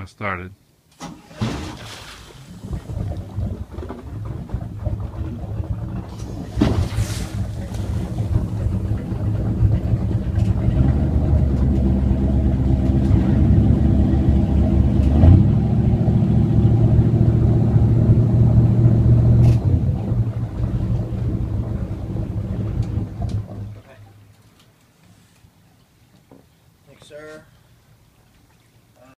I started. Sir.